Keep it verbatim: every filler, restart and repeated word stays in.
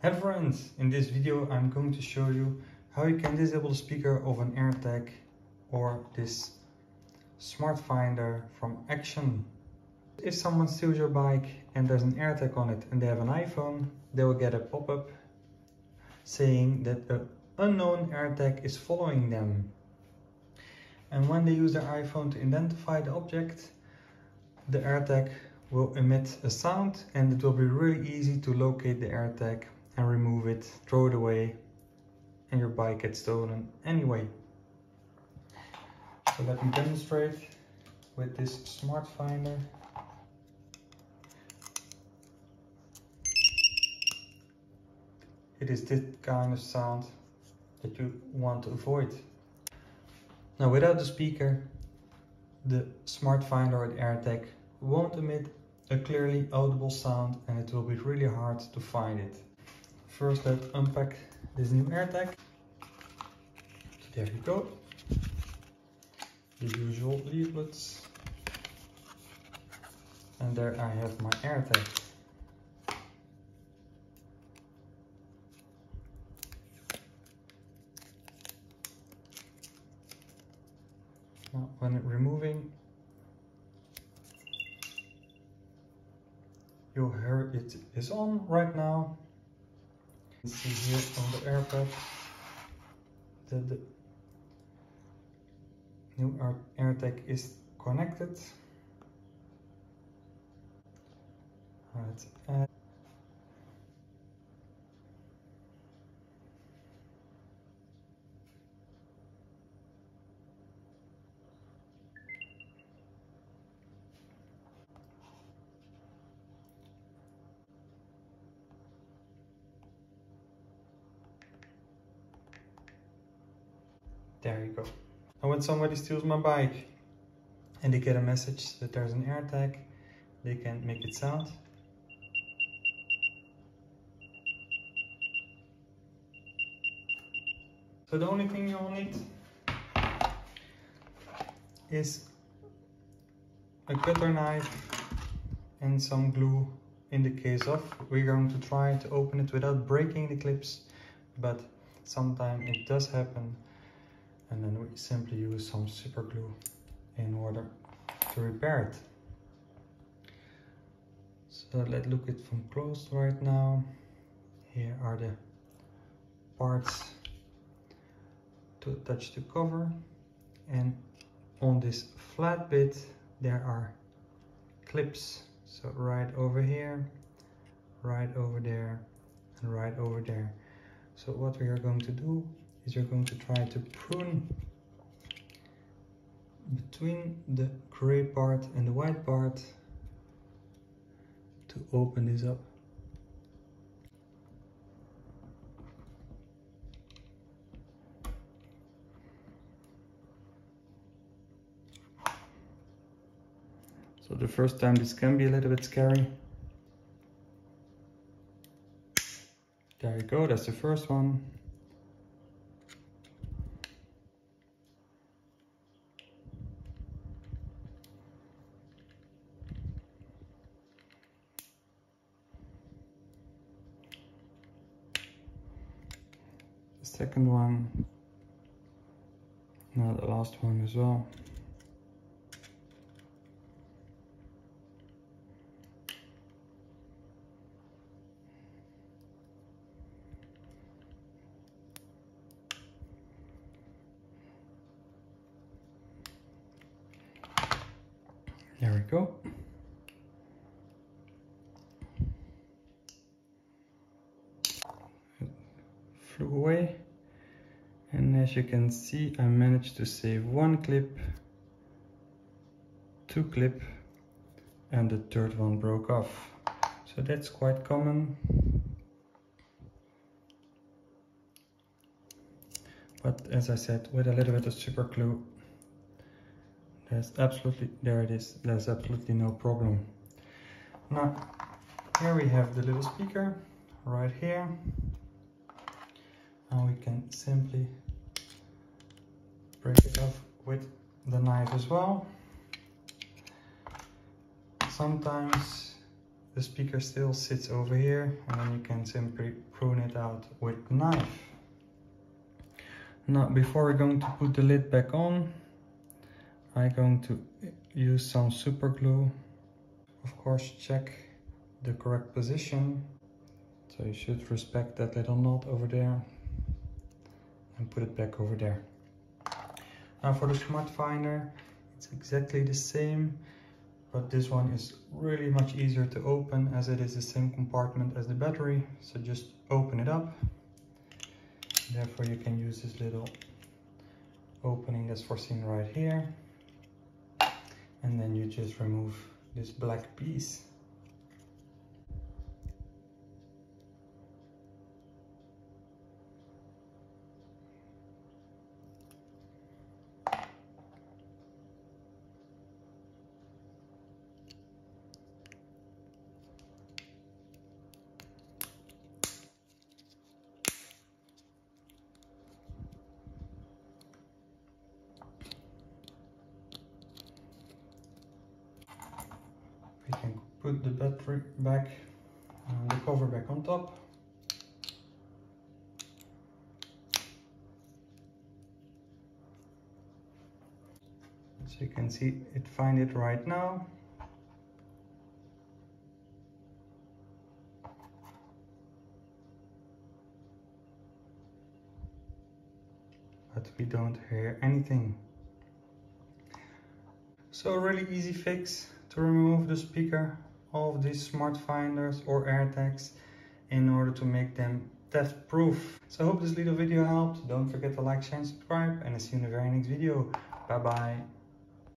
Hey friends, in this video I'm going to show you how you can disable the speaker of an AirTag or this Smart Finder from Action. If someone steals your bike and there's an AirTag on it and they have an iPhone, they will get a pop-up saying that an unknown AirTag is following them. And when they use their iPhone to identify the object, the AirTag will emit a sound and it will be really easy to locate the AirTag and remove it, throw it away, and your bike gets stolen anyway. So let me demonstrate with this Smart Finder. It is this kind of sound that you want to avoid. Now, without the speaker, the Smart Finder or the AirTag won't emit a clearly audible sound and it will be really hard to find it. First, let's unpack this new AirTag. So there you go. The usual leaflets. And there I have my AirTag. Now, when removing, you'll hear it is on right now. You see here on the AirTag that the new AirTag is connected. Let's add. There you go. And when somebody steals my bike and they get a message that there's an AirTag, they can make it sound. So the only thing you'll need is a cutter knife and some glue in the case of. We're going to try to open it without breaking the clips, but sometimes it does happen. And then we simply use some super glue in order to repair it. So let's look at it from close right now. Here are the parts to attach the cover, and on this flat bit there are clips. So right over here, right over there, and right over there. So what we are going to do, you're going to try to prune between the gray part and the white part to open this up. So the first time this can be a little bit scary. There you go, that's the first one. Second one, now the last one as well. There we go. It flew away. And as you can see, I managed to save one clip, two clip, and the third one broke off. So that's quite common. But as I said, with a little bit of super glue, there's absolutely, there it is, there's absolutely no problem. Now, here we have the little speaker, right here. Now we can simply break it off with the knife as well. Sometimes the speaker still sits over here, and then you can simply prune it out with a knife. Now, before we're going to put the lid back on, I'm going to use some super glue. Of course, check the correct position. So you should respect that little knot over there and put it back over there. Now for the Smart Finder, it's exactly the same, but this one is really much easier to open as it is the same compartment as the battery. So just open it up. Therefore you can use this little opening that's foreseen right here. And then you just remove this black piece. We can put the battery back and the cover back on top. As you can see, it finds it right now. But we don't hear anything. So a really easy fix to remove the speaker of these Smart Finders or AirTags in order to make them theft proof. So I hope this little video helped. Don't forget to like, share and subscribe, and I'll see you in the very next video. Bye bye.